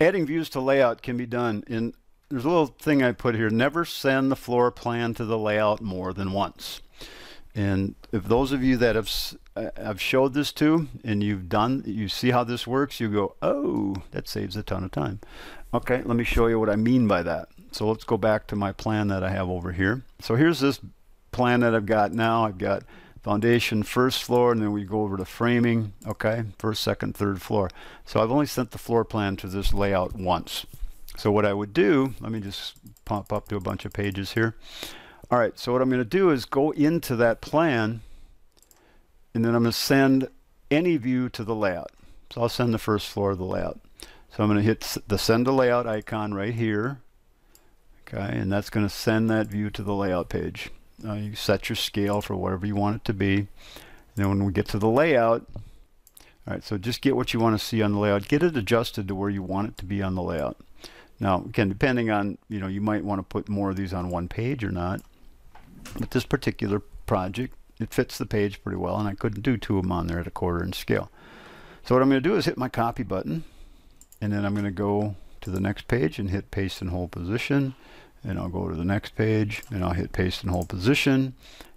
Adding views to layout can be done in, there's a little thing I put here, never send the floor plan to the layout more than once. And if those of you that I've showed this to and you've done, you see how this works, you go, oh, that saves a ton of time. Okay, let me show you what I mean by that. So let's go back to my plan that I have over here. So here's this plan that I've got now. I've got foundation, first floor, and then we go over to framing, okay, first, second, third floor. So I've only sent the floor plan to this layout once. So what I would do, let me just pop up to a bunch of pages here. All right, so what I'm going to do is go into that plan, and then I'm going to send any view to the layout. So I'll send the first floor to the layout. So I'm going to hit the send to layout icon right here, okay, and that's going to send that view to the layout page. You set your scale for whatever you want it to be. And then when we get to the layout, all right, so just get what you want to see on the layout. Get it adjusted to where you want it to be on the layout. Now, again, depending on, you know, you might want to put more of these on one page or not. But this particular project, it fits the page pretty well, and I couldn't do two of them on there at a quarter-inch scale. So what I'm going to do is hit my copy button, and then I'm going to go to the next page and hit paste in whole position, and I'll go to the next page, and I'll hit paste in whole position,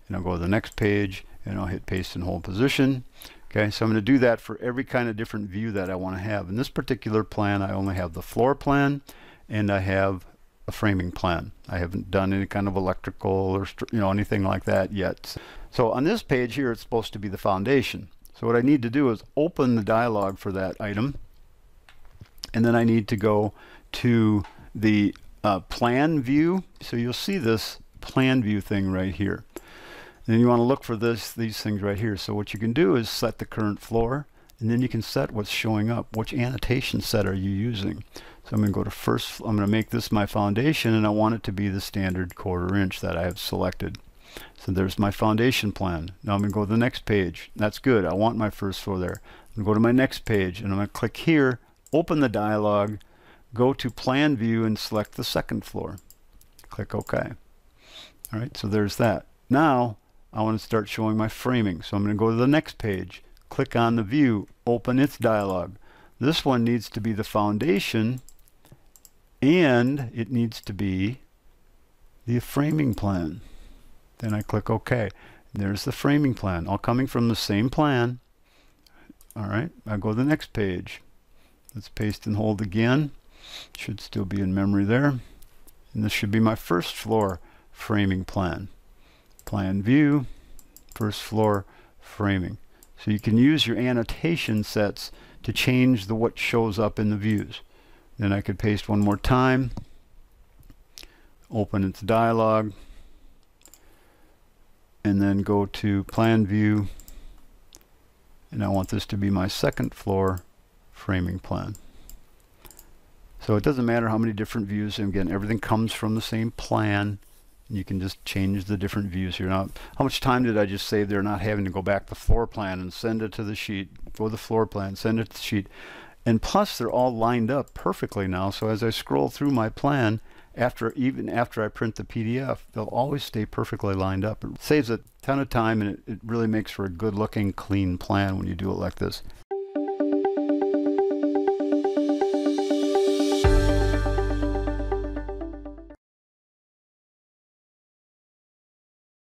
and I'll go to the next page, and I'll hit paste in whole position. Okay, so I'm going to do that for every kind of different view that I want to have. In this particular plan, I only have the floor plan, and I have a framing plan. I haven't done any kind of electrical or anything like that yet. So on this page here, it's supposed to be the foundation. So what I need to do is open the dialog for that item, and then I need to go to the plan view. So you'll see this plan view thing right here. And then you want to look for these things right here. So what you can do is set the current floor, and then you can set what's showing up. Which annotation set are you using? So I'm going to go to first, I'm going to make this my foundation, and I want it to be the standard quarter inch that I have selected. So there's my foundation plan. Now I'm going to go to the next page. That's good. I want my first floor there. I'm going to go to my next page, and I'm going to click here, open the dialog, go to plan view, and select the second floor. Click OK. All right, so there's that. Now I want to start showing my framing. So I'm going to go to the next page, click on the view, open its dialog. This one needs to be the foundation, and it needs to be the framing plan. Then I click OK. There's the framing plan, all coming from the same plan. All right, I go to the next page. Let's paste and hold again. Should still be in memory there. And this should be my first floor framing plan. Plan view, first floor framing. So you can use your annotation sets to change what shows up in the views. Then I could paste one more time, open its dialog, and then go to plan view, and I want this to be my second floor framing plan. So it doesn't matter how many different views, and again, everything comes from the same plan. You can just change the different views here. Now, how much time did I just save there not having to go back to the floor plan and send it to the sheet, go to the floor plan, send it to the sheet. And plus, they're all lined up perfectly now. So as I scroll through my plan, even after I print the PDF, they'll always stay perfectly lined up. It saves a ton of time, and it really makes for a good-looking, clean plan when you do it like this.